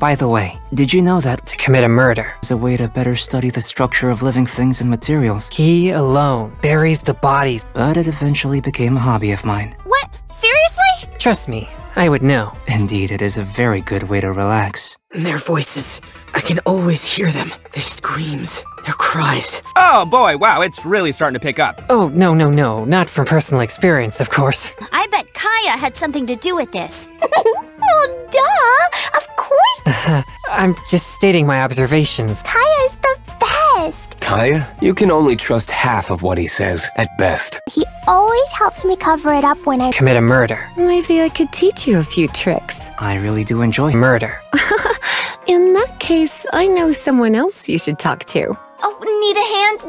By the way, did you know that to commit a murder is a way to better study the structure of living things and materials? He alone buries the bodies, but it eventually became a hobby of mine. What? Seriously? Trust me, I would know. Indeed, it is a very good way to relax. Their voices. I can always hear them. Their screams. Their cries. Oh boy, wow, it's really starting to pick up. Oh, no. Not from personal experience, of course. I bet Kaeya had something to do with this. Well, duh! Of course! I'm just stating my observations. Kaeya is the best! Kaeya? You can only trust half of what he says, at best. He always helps me cover it up when I commit a murder. Maybe I could teach you a few tricks. I really do enjoy murder. In that case, I know someone else you should talk to. Oh, need a hand?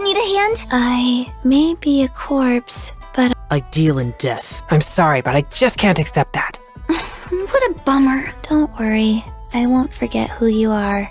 I may be a corpse, but I deal in death. I'm sorry, but I just can't accept that. What a bummer. Don't worry. I won't forget who you are.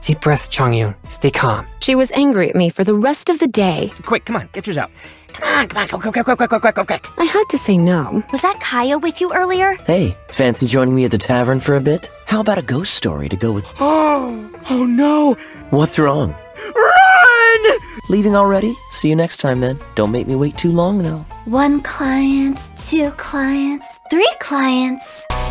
Deep breath, Chongyun. Stay calm. She was angry at me for the rest of the day. Quick, come on. Get yours out. Come on, quick. I had to say no. Was that Kaeya with you earlier? Hey, fancy joining me at the tavern for a bit? How about a ghost story to go with— Oh no! What's wrong? Run! Leaving already? See you next time then. Don't make me wait too long though. 1 client, 2 clients, 3 clients.